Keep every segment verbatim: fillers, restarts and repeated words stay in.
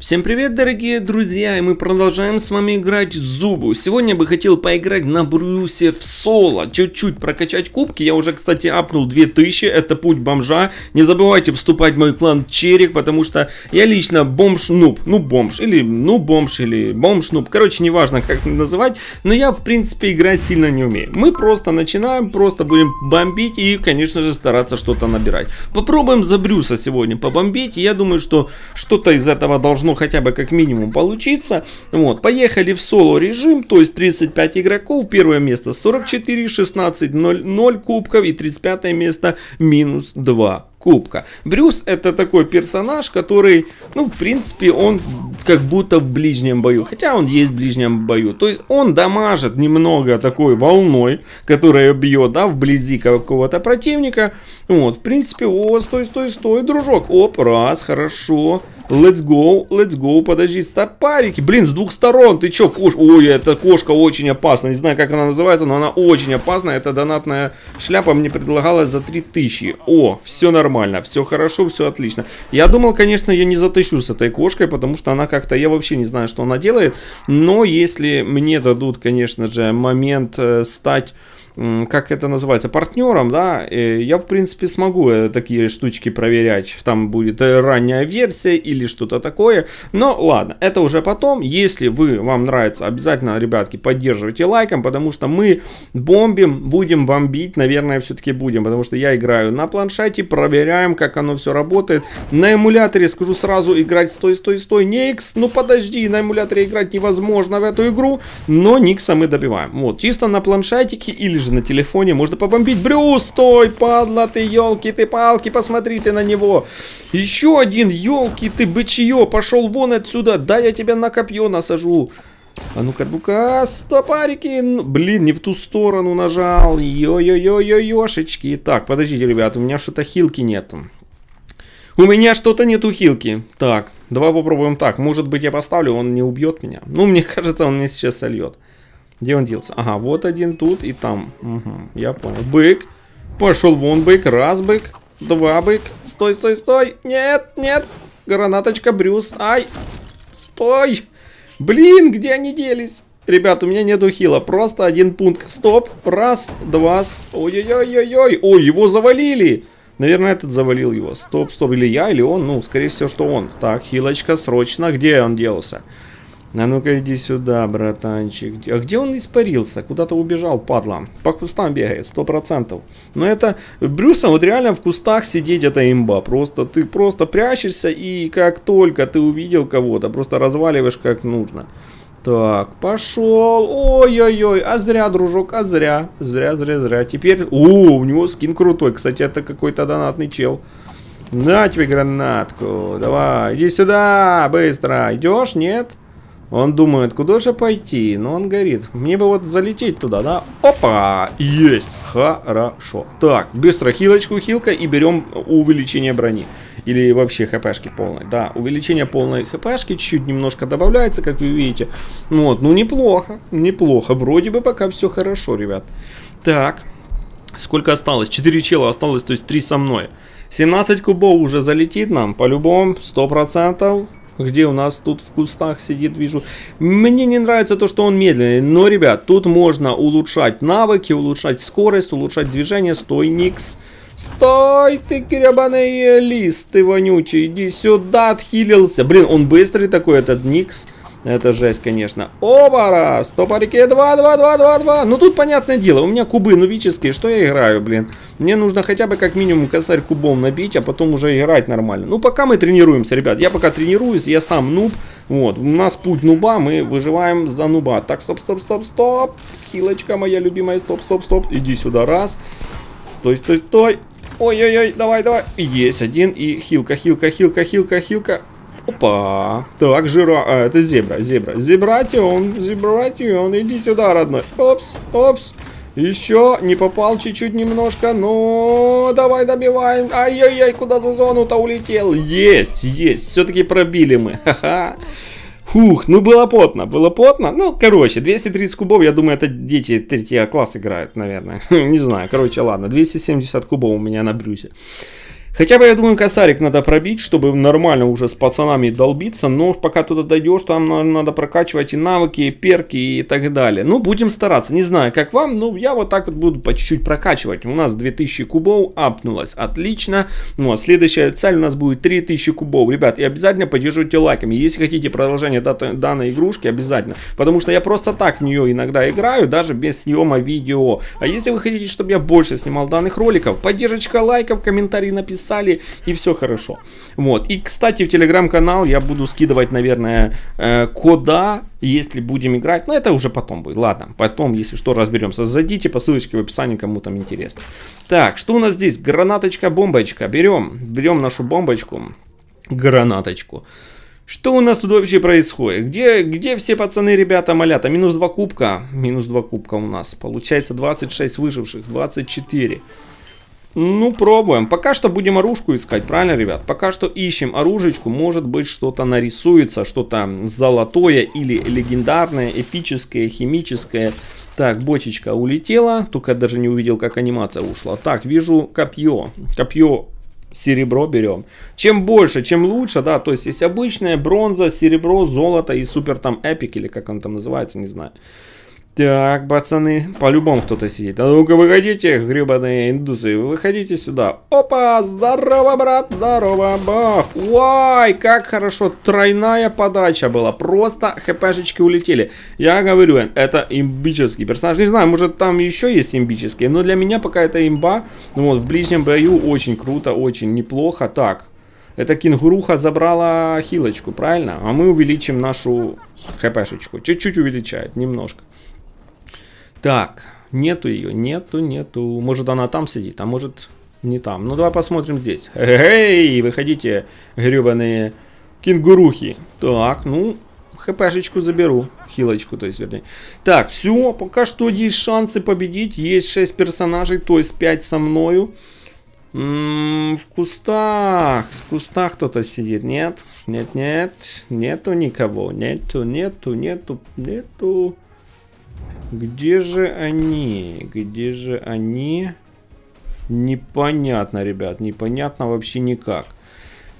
Всем привет, дорогие друзья, и мы продолжаем с вами играть зубы. Сегодня я бы хотел поиграть на Брюсе в соло, чуть-чуть прокачать кубки. Я уже, кстати, апнул две тысячи, это путь бомжа. Не забывайте вступать в мой клан Черик, потому что я лично бомж-нуб, ну бомж, или ну бомж, или бомж-нуб. Короче, неважно, как называть, но я, в принципе, играть сильно не умею. Мы просто начинаем, просто будем бомбить и, конечно же, стараться что-то набирать. Попробуем за Брюса сегодня побомбить, я думаю, что что-то из этого должно ну хотя бы как минимум получится. Вот, поехали в соло режим, то есть тридцать пять игроков, первое место сорок четыре, шестнадцать, ноль, ноль кубков и тридцать пятое место минус два кубка. Брюс это такой персонаж, который, ну в принципе он как будто в ближнем бою, хотя он есть в ближнем бою, то есть он дамажит немного такой волной, которая бьет, да, вблизи какого-то противника. Вот, в принципе, о, стой, стой, стой, дружок, оп, раз, хорошо, let's go, let's go, подожди, стопарики, блин, с двух сторон, ты чё, кош... ой, эта кошка очень опасна, не знаю, как она называется, но она очень опасна, эта донатная шляпа мне предлагалась за три тысячи, о, все нормально. Нормально, все хорошо, все отлично. Я думал, конечно, я не затащу с этой кошкой, потому что она как-то, я вообще не знаю, что она делает. Но если мне дадут, конечно же, момент э, стать, э, как это называется, партнером, да, э, я, в принципе, смогу э, такие штучки проверять. Там будет э, ранняя версия или что-то такое. Но ладно, это уже потом. Если вы, вам нравится, обязательно, ребятки, поддерживайте лайком, потому что мы бомбим, будем бомбить, наверное, все-таки будем, потому что я играю на планшете, проверяю, проверяем, как оно все работает. На эмуляторе, скажу сразу, играть стой, стой, стой, Никс, ну подожди, на эмуляторе играть невозможно в эту игру, но Никса мы добиваем. Вот, чисто на планшетике или же на телефоне можно побомбить. Брюс, стой, падла ты, елки ты палки, посмотри ты на него. Еще один, елки ты бычье, пошел вон отсюда, да я тебя на копье насажу. А ну-ка, ну-ка, стопарики, блин, не в ту сторону нажал, йо-йо-йо-йо-йошечки. Так, подождите, ребят, у меня что-то хилки нету. У меня что-то нету хилки. Так, давай попробуем так, может быть я поставлю, он не убьет меня. Ну, мне кажется, он меня сейчас сольет. Где он делся? Ага, вот один тут и там. Угу, я понял. Бык, пошел вон бык, раз бык, два бык, стой, стой, стой, нет, нет, гранаточка, Брюс, ай, стой. Блин, где они делись? Ребят, у меня нету хила, просто один пункт. Стоп, раз, два, ой-ой-ой-ой-ой, ой, его завалили. Наверное, этот завалил его. Стоп, стоп, или я, или он, ну, скорее всего, что он. Так, хилочка, срочно, где он делся? А ну-ка, иди сюда, братанчик. А где он испарился? Куда-то убежал, падла. По кустам бегает, сто процентов. Но это... Брюса, вот реально в кустах сидеть, это имба. Просто ты просто прячешься, и как только ты увидел кого-то, просто разваливаешь как нужно. Так, пошел. Ой-ой-ой, а зря, дружок, а зря. Зря-зря-зря. Теперь... О, у него скин крутой. Кстати, это какой-то донатный чел. На тебе гранатку. Давай, иди сюда, быстро. Идешь? Нет? Он думает, куда же пойти, но он горит. Мне бы вот залететь туда, да? Опа! Есть! Хорошо. Так, быстро хилочку, хилка и берем увеличение брони. Или вообще хпшки полной. Да, увеличение полной хпшки чуть-чуть немножко добавляется, как вы видите. Вот, ну неплохо, неплохо. Вроде бы пока все хорошо, ребят. Так, сколько осталось? четыре чела осталось, то есть три со мной. семнадцать кубов уже залетит нам, по-любому, сто процентов. Где у нас тут в кустах сидит, вижу. Мне не нравится то, что он медленный. Но, ребят, тут можно улучшать навыки, улучшать скорость, улучшать движение. Стой, Никс. Стой, ты гребаный лист, ты вонючий. Иди сюда, отхилился. Блин, он быстрый такой, этот Никс. Это жесть, конечно. Оба раз. Стопарики. Два, два, два, два, два. Ну, тут понятное дело. У меня кубы нубические. Что я играю, блин? Мне нужно хотя бы как минимум косарь кубом набить, а потом уже играть нормально. Ну, пока мы тренируемся, ребят. Я пока тренируюсь. Я сам нуб. Вот. У нас путь нуба. Мы выживаем за нуба. Так, стоп, стоп, стоп, стоп. Хилочка моя любимая. Стоп, стоп, стоп. Иди сюда. Раз. Стой, стой, стой. Ой-ой-ой. Давай, давай. Есть один. И хилка, хилка, хилка, хилка, хилка. Опа. Так, жира... А, это зебра, зебра. Зебратион, зебратион, иди сюда, родной. Опс, опс. Еще не попал чуть-чуть немножко. Ну, давай добиваем. Ай-яй-яй, куда за зону-то улетел? Есть, есть. Все-таки пробили мы. Ха-ха. Фух, ну было потно, было потно. Ну, короче, двести тридцать кубов, я думаю, это дети третьего класса играют, наверное. Не знаю, короче, ладно. двести семьдесят кубов у меня на Брюсе. Хотя бы, я думаю, косарик надо пробить, чтобы нормально уже с пацанами долбиться. Но пока туда дойдешь, там надо прокачивать и навыки, и перки, и так далее. Ну, будем стараться. Не знаю, как вам, но я вот так вот буду по чуть-чуть прокачивать. У нас две тысячи кубов апнулось. Отлично. Ну, а следующая цель у нас будет три тысячи кубов. Ребят, и обязательно поддерживайте лайками. Если хотите продолжение данной игрушки, обязательно. Потому что я просто так в нее иногда играю, даже без съема видео. А если вы хотите, чтобы я больше снимал данных роликов, поддержка лайков, комментарий написать. И все хорошо. Вот. И, кстати, в телеграм-канал я буду скидывать, наверное, кода, если будем играть. Но это уже потом будет. Ладно, потом, если что, разберемся. Зайдите по ссылочке в описании, кому там интересно. Так, что у нас здесь? Гранаточка, бомбочка. Берем, берем нашу бомбочку. Гранаточку. Что у нас тут вообще происходит? Где, где все пацаны, ребята, малята? Минус два кубка. Минус два кубка у нас. Получается двадцать шесть выживших. двадцать четыре. Ну, пробуем. Пока что будем оружку искать, правильно, ребят? Пока что ищем оружечку. Может быть, что-то нарисуется, что-то золотое или легендарное, эпическое, химическое. Так, бочечка улетела. Только я даже не увидел, как анимация ушла. Так, вижу копье. Копье серебро берем. Чем больше, чем лучше, да. То есть, есть обычная бронза, серебро, золото и супер там эпик, или как он там называется, не знаю. Так, пацаны, по-любому кто-то сидит. А ну-ка выходите, гребаные индусы, выходите сюда. Опа, здорово, брат, здорово, бах. Уай, как хорошо, тройная подача была. Просто хпшечки улетели. Я говорю, это имбический персонаж. Не знаю, может там еще есть имбические, но для меня пока это имба. Вот, в ближнем бою очень круто, очень неплохо. Так, эта кенгуруха забрала хилочку, правильно? А мы увеличим нашу хпшечку. Чуть-чуть увеличает, немножко. Так, нету ее, нету, нету. Может, она там сидит, а может, не там. Ну, давай посмотрим здесь. Эй, выходите, гребаные кенгурухи. Так, ну, хпшечку заберу. Хилочку, то есть, вернее. Так, все, пока что есть шансы победить. Есть шесть персонажей, то есть пять со мною. М-м, в кустах, в кустах кто-то сидит. Нет, нет, нет, нету никого. Нету, нету, нету, нету. Где же они? Где же они? Непонятно, ребят. Непонятно вообще никак.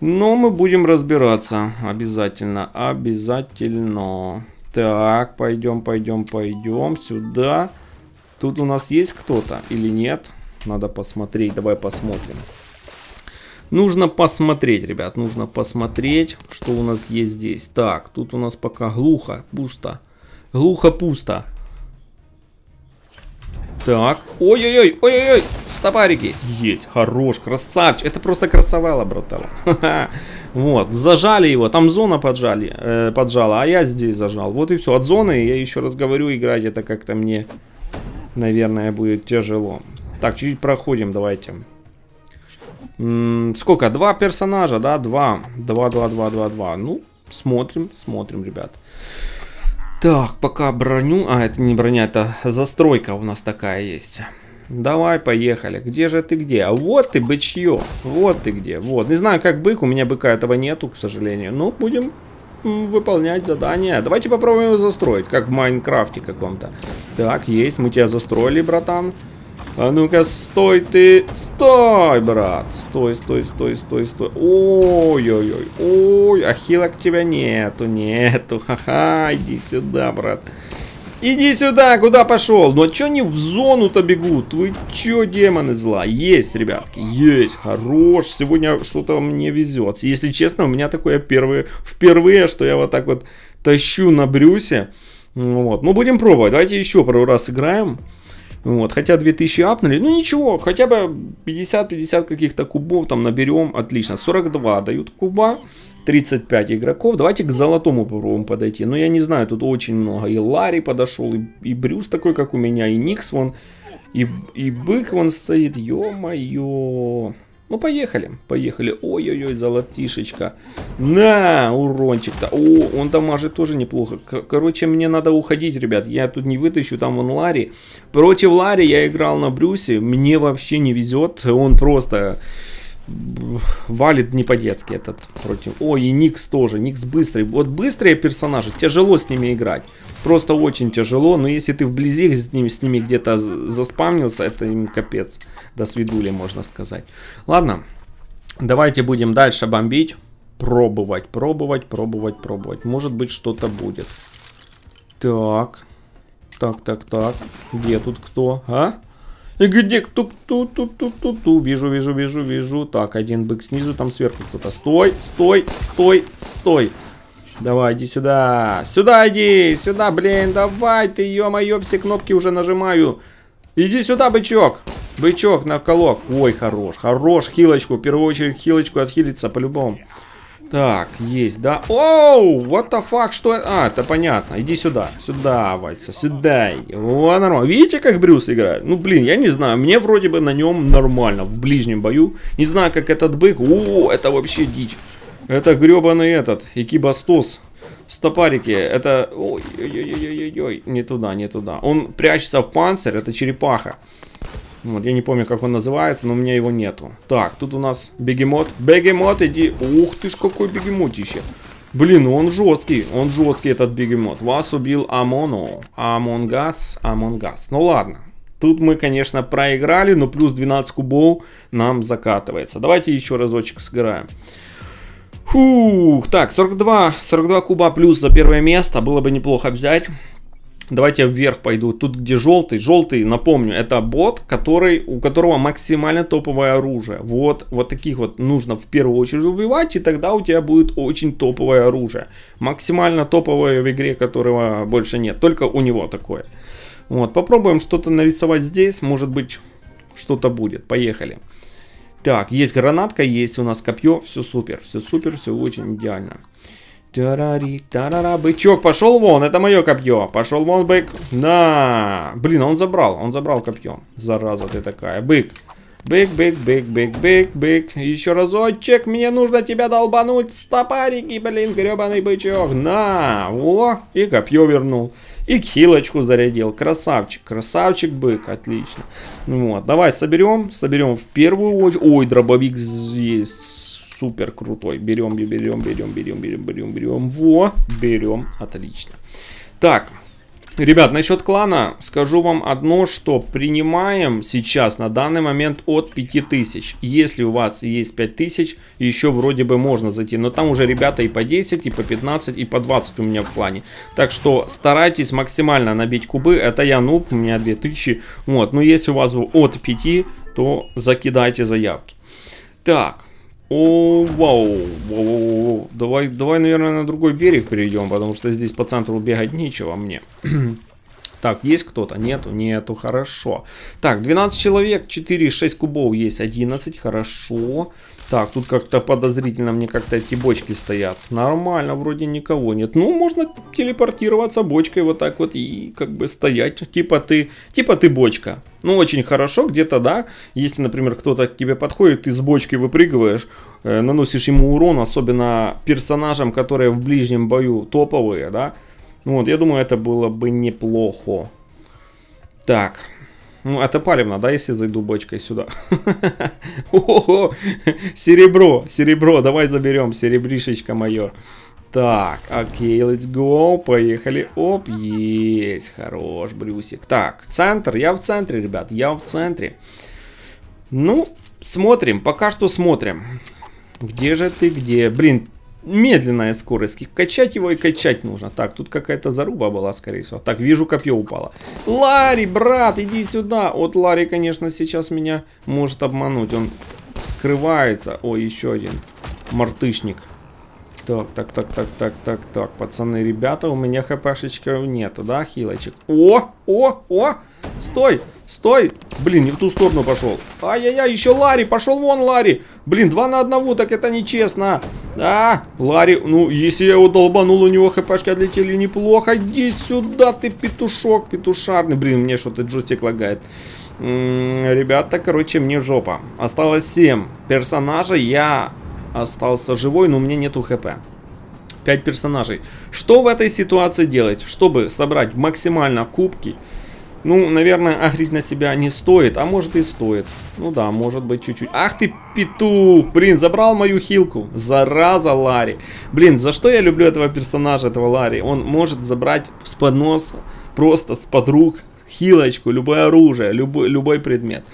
Но мы будем разбираться. Обязательно. Обязательно. Так, пойдем, пойдем, пойдем сюда. Тут у нас есть кто-то или нет? Надо посмотреть. Давай посмотрим. Нужно посмотреть, ребят. Нужно посмотреть, что у нас есть здесь. Так, тут у нас пока глухо, пусто. Глухо, пусто. Так, ой-ой-ой, ой-ой-ой, стопарики, есть, хорош, красавчик, это просто красавелла, братан. Вот, зажали его, там зона поджали, э, поджала, а я здесь зажал, вот и все, от зоны, я еще раз говорю, играть это как-то мне, наверное, будет тяжело. Так, чуть-чуть проходим, давайте. М-м, сколько, два персонажа, да, два, два, два, два, два, два, ну, смотрим, смотрим, ребят. Так, пока броню... А, это не броня, это застройка у нас такая есть. Давай, поехали. Где же ты где? А вот ты, бычье. Вот ты где. Вот. Не знаю, как бык. У меня быка этого нету, к сожалению. Но будем выполнять задание. Давайте попробуем его застроить, как в Майнкрафте каком-то. Так, есть. Мы тебя застроили, братан. А ну-ка, стой ты. Стой, брат. Стой, стой, стой, стой, стой. Ой-ой-ой. Ой, а хилок тебя нету, нету. Ха-ха, иди сюда, брат. Иди сюда, куда пошел? Ну, а че они в зону-то бегут? Вы че, демоны зла? Есть, ребятки, есть. Хорош. Сегодня что-то мне везет. Если честно, у меня такое первое, впервые, что я вот так вот тащу на Брюсе. Вот. Ну, будем пробовать. Давайте еще пару раз играем. Вот, хотя две тысячи апнули, ну ничего, хотя бы пятьдесят пятьдесят каких-то кубов там наберем, отлично, сорок два дают куба, тридцать пять игроков, давайте к золотому попробуем подойти, но я не знаю, тут очень много, и Ларри подошел, и, и Брюс такой, как у меня, и Никс вон, и, и бык вон стоит, ё-моё. Ну, поехали, поехали. Ой-ой-ой, золотишечка. На, урончик-то. О, он дамажит тоже неплохо. Короче, мне надо уходить, ребят. Я тут не вытащу, там вон Ларри. Против Ларри я играл на Брюсе. Мне вообще не везет. Он просто валит не по-детски этот против. Ой, и Никс тоже. Никс быстрый. Вот быстрые персонажи, тяжело с ними играть. Просто очень тяжело. Но если ты вблизи с ними, с ними где-то заспамнился, это им капец. До свидули, можно сказать. Ладно. Давайте будем дальше бомбить. Пробовать, пробовать, пробовать, пробовать. Может быть, что-то будет. Так. Так, так, так. Где тут кто? А? И где кто-кто-кто-кто-кто? Вижу, вижу, вижу, вижу. Так, один бык снизу, там сверху кто-то. Стой, стой, стой, стой. Давай, иди сюда. Сюда иди, сюда, блин, давай ты, ё-моё, все кнопки уже нажимаю. Иди сюда, бычок. Бычок на колок. Ой, хорош, хорош. Хилочку, в первую очередь хилочку отхилиться по-любому. Так, есть, да? Оу, what the fuck, что это? А, это понятно. Иди сюда, сюда, Вальца, сюда. Вот, нормально. Видите, как Брюс играет? Ну, блин, я не знаю. Мне вроде бы на нем нормально, в ближнем бою. Не знаю, как этот бык. О, это вообще дичь. Это гребаный этот, икибастос. Стопарики, это... Ой-ой-ой-ой-ой-ой, не туда, не туда. Он прячется в панцирь, это черепаха. Вот, я не помню, как он называется, но у меня его нету. Так, тут у нас бегемот. Бегемот, иди. Ух ты ж, какой бегемотище. Блин, он жесткий. Он жесткий, этот бегемот. Вас убил Амону. Амонгас, Амонгас. Ну ладно. Тут мы, конечно, проиграли, но плюс двенадцать кубов нам закатывается. Давайте еще разочек сыграем. Фух, так, сорок два, сорок два куба плюс за первое место. Было бы неплохо взять. Давайте я вверх пойду. Тут где желтый. Желтый, напомню, это бот, который, у которого максимально топовое оружие. Вот, вот таких вот нужно в первую очередь убивать, и тогда у тебя будет очень топовое оружие. Максимально топовое в игре, которого больше нет. Только у него такое. Вот, попробуем что-то нарисовать здесь. Может быть, что-то будет. Поехали. Так, есть гранатка, есть у нас копье. Все супер, все супер, все очень идеально. Тарари, тарара, бычок, пошел вон, это мое копье. Пошел вон, бык. На! Блин, он забрал, он забрал копье. Зараза ты такая, бык. Бык, бык, бык, бык, бык, бык. Еще разочек, мне нужно тебя долбануть. Стопарики, блин, гребаный бычок. На! Во! И копье вернул. И хилочку зарядил. Красавчик, красавчик бык, отлично. Вот, давай соберем, соберем в первую очередь. Ой, дробовик здесь. Супер крутой. Берем, берем, берем, берем, берем, берем, берем. Во, берем. Отлично. Так, ребят, насчет клана скажу вам одно, что принимаем сейчас на данный момент от пяти тысяч. Если у вас есть пять тысяч, еще вроде бы можно зайти. Но там уже ребята и по десять, и по пятнадцать, и по двадцать у меня в клане. Так что старайтесь максимально набить кубы. Это я нуб, у меня две тысячи. Вот, но если у вас от пяти, то закидайте заявки. Так. О, вау, вау, давай, давай, наверное, на другой берег перейдем, потому что здесь по центру бегать нечего мне. Так, есть кто-то? Нету, нету, хорошо. Так, двенадцать человек, четыре, шесть кубов есть, одиннадцать, хорошо. Так, тут как-то подозрительно мне как-то эти бочки стоят. Нормально, вроде никого нет. Ну, можно телепортироваться бочкой вот так вот и как бы стоять. Типа ты, типа ты бочка. Ну, очень хорошо, где-то, да. Если, например, кто-то к тебе подходит, ты с бочки выпрыгиваешь, э, наносишь ему урон, особенно персонажам, которые в ближнем бою топовые, да. Ну, вот, я думаю, это было бы неплохо. Так. Ну, это палевно, да, если зайду бочкой сюда. Ого, серебро, серебро, давай заберем, серебришечка мое. Так, окей, let's go, поехали. Оп, есть, хорош, Брюсик. Так, центр, я в центре, ребят, я в центре. Ну, смотрим, пока что смотрим. Где же ты, где? Блин, медленная скорость. Качать его и качать нужно. Так, тут какая-то заруба была, скорее всего. Так, вижу, копье упало. Ларри, брат, иди сюда. Вот Ларри, конечно, сейчас меня может обмануть. Он скрывается. Ой, еще один мартышник. Так, так, так, так, так, так, так. Пацаны, ребята, у меня хпшечка нету, да, хилочек? О, о, о! Стой, стой! Блин, не в ту сторону пошел. Ай-яй-яй, еще Ларри, пошел вон, Ларри! Блин, два на одного, так это нечестно. Да, Ларри, ну, если я его долбанул, у него хпшки отлетели неплохо. Иди сюда, ты петушок, петушарный. Блин, мне что-то джойстик лагает. М-м, ребята, короче, мне жопа. Осталось семь персонажей, я... остался живой, но у меня нету хп. пять персонажей. Что в этой ситуации делать? Чтобы собрать максимально кубки, ну, наверное, агрить на себя не стоит, а может и стоит. Ну да, может быть чуть-чуть. Ах ты петух! Блин, забрал мою хилку. Зараза, Ларри. Блин, за что я люблю этого персонажа, этого Ларри? Он может забрать с подноса, просто с подруг хилочку, любое оружие, любой, любой предмет.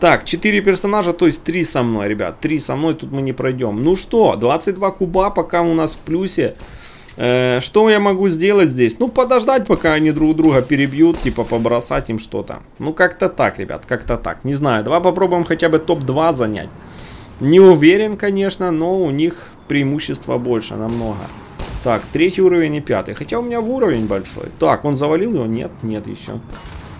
Так, четыре персонажа, то есть три со мной, ребят. три со мной, тут мы не пройдем. Ну что, двадцать два куба пока у нас в плюсе. Э, что я могу сделать здесь? Ну, подождать, пока они друг друга перебьют, типа побросать им что-то. Ну, как-то так, ребят, как-то так. Не знаю, давай попробуем хотя бы топ два занять. Не уверен, конечно, но у них преимущество больше, намного. Так, третий уровень и пятый. Хотя у меня уровень большой. Так, он завалил его? Нет, нет еще.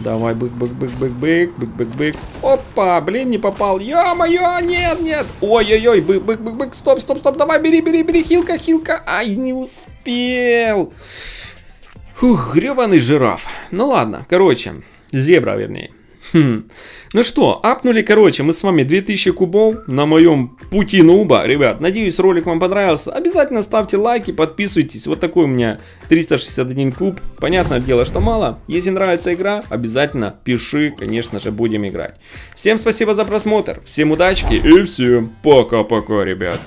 Давай, бык-бык-бык-бык-бык, бык-бык-бык. Опа, блин, не попал. Ё-моё, нет, нет. Ой-ой-ой, бык-бык-бык-бык, стоп-стоп-стоп, давай, бери-бери-бери, хилка-хилка. Ай, не успел. Фух, грёбаный жираф. Ну ладно, короче, зебра, вернее. Хм. Ну что, апнули, короче, мы с вами две тысячи кубов на моем пути нуба. Ребят, надеюсь, ролик вам понравился. Обязательно ставьте лайки, подписывайтесь. Вот такой у меня триста шестьдесят один куб. Понятное дело, что мало. Если нравится игра, обязательно пиши, конечно же, будем играть. Всем спасибо за просмотр, всем удачки и всем пока-пока, ребят.